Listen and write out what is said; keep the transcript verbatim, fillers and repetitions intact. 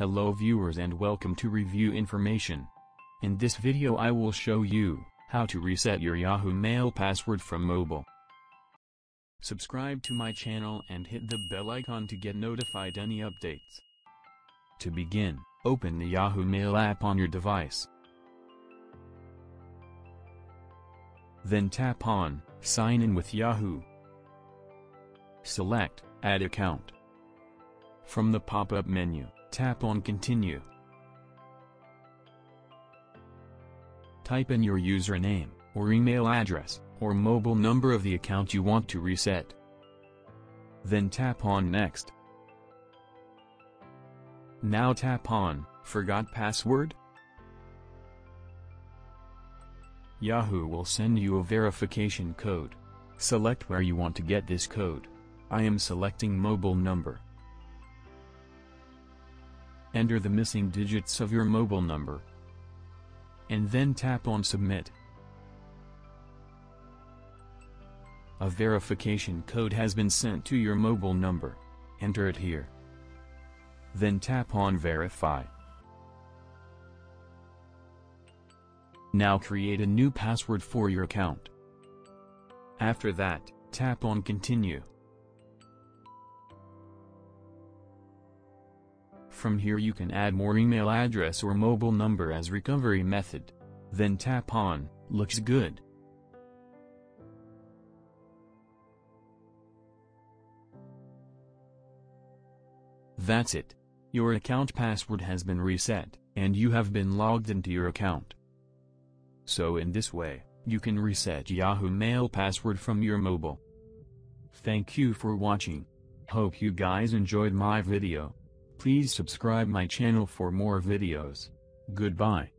Hello viewers and welcome to Review Information. In this video I will show you how to reset your Yahoo Mail password from mobile. Subscribe to my channel and hit the bell icon to get notified any updates. To begin, open the Yahoo Mail app on your device. Then tap on Sign in with Yahoo. Select Add Account. From the pop-up menu, tap on Continue. Type in your username, or email address, or mobile number of the account you want to reset. Then tap on Next. Now tap on Forgot Password. Yahoo will send you a verification code. Select where you want to get this code. I am selecting mobile number. Enter the missing digits of your mobile number, and then tap on Submit. A verification code has been sent to your mobile number. Enter it here. Then tap on Verify. Now create a new password for your account. After that, tap on Continue. From here you can add more email address or mobile number as recovery method. Then tap on Looks Good. That's it. Your account password has been reset, and you have been logged into your account. So in this way, you can reset Yahoo Mail password from your mobile. Thank you for watching. Hope you guys enjoyed my video. Please subscribe my channel for more videos. Goodbye.